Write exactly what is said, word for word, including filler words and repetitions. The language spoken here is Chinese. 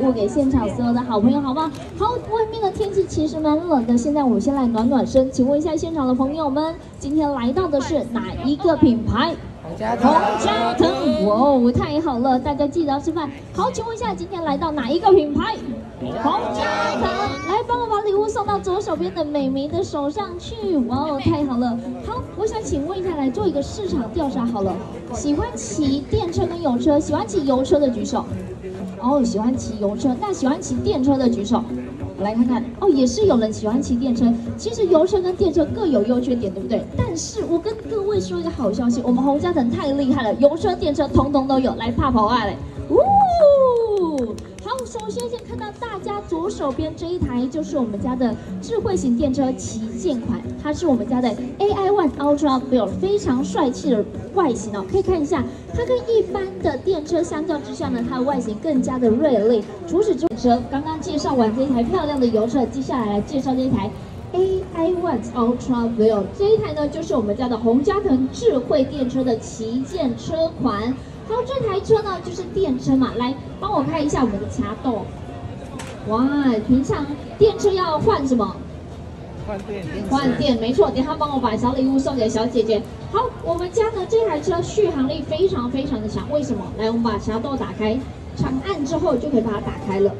顾给现场所有的好朋友，好不好？好，外面的天气其实蛮冷的，现在我们先来暖暖身。请问一下现场的朋友们，今天来到的是哪一个品牌？ 洪家腾，哇哦，太好了！大家记得要吃饭。好，请问一下，今天来到哪一个品牌？洪家腾，来帮我把礼物送到左手边的美眉的手上去。哇哦，太好了！好，我想请问一下，来做一个市场调查好了。喜欢骑电车跟油车，喜欢骑油车的举手。哦，喜欢骑油车，那喜欢骑电车的举手。我来看看，哦，也是有人喜欢骑电车。其实油车跟电车各有优缺点，对不对？但是我跟各位说一个好消息，我们洪家腾。 太厉害了，油车、电车通通都有，来怕跑啊嘞！呜，好，首先先看到大家左手边这一台就是我们家的智慧型电车旗舰款，它是我们家的 A I One Ultra blu 非常帅气的外形哦，可以看一下，它跟一般的电车相较之下呢，它的外形更加的锐利。除此之外，刚刚介绍完这一台漂亮的油车，接下来来介绍这一台 A I One Ultra blu 这一台呢，就是我们家的洪家腾智慧电车的旗舰车款。好，这台车呢就是电车嘛，来帮我看一下我们的卡斗。哇，平常电车要换什么？换电。换电，没错。等一下帮我把小礼物送给小姐姐。好，我们家的这台车续航力非常非常的长，为什么？来，我们把卡斗打开，长按之后就可以把它打开了。